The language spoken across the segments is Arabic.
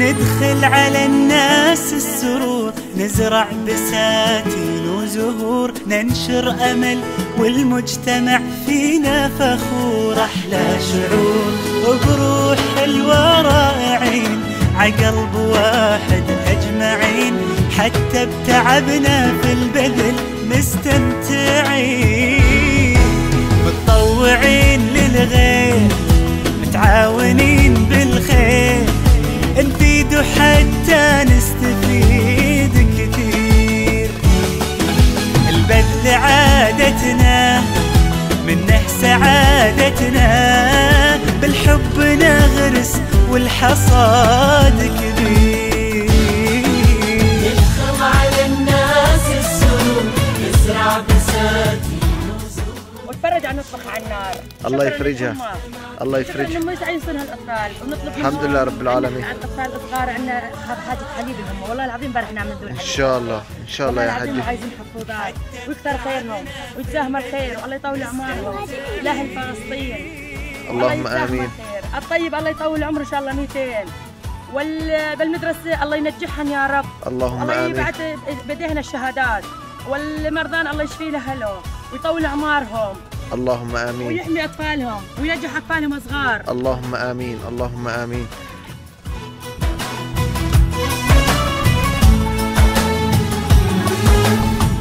ندخل على الناس السرور، نزرع بساتين وزهور، ننشر أمل والمجتمع فينا فخور. أحلى شعور وبروح حلوة رائعين عقلب واحد أجمعين، حتى بتعبنا في البذل مستمتعين، متطوعين للغير متعاونين بالخير، نفيد حتى نستفيد كثير. البذل عادتنا منه سعادتنا، بالحب نغرس والحصاد كبير. ونتفرج على نطبخ على النار، الله يفرجها الله يفرجها، انه ما يسعى يصير هالاطفال ونطلب الحمد لله رب العالمين. عندنا اطفال صغار، عندنا حاجه حليب الهم، والله العظيم امبارح نعمل دول ان شاء الله ان شاء الله يا حجي، عايزين حفوضات ويكثر خيرهم ويتزاهم الخير والله يطول اعمارهم لاهل فلسطين، اللهم امين. الطيب الله يطول عمره ان شاء الله 200، وبالمدرسه الله ينجحهم يا رب، اللهم امين. الله يبعث بديهن الشهادات، والمرضى الله يشفي لهلو ويطول اعمارهم، اللهم امين. ويحمي اطفالهم وينجح اطفالهم صغار، اللهم امين اللهم امين.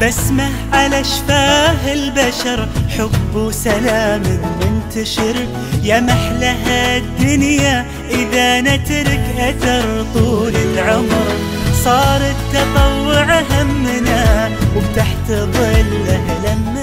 بسمه على شفاه البشر، حب وسلام منتشر، يا محلى هالدنيا اذا نترك اثر طول العمر. صار التطوع همنا وبتحت ظله لما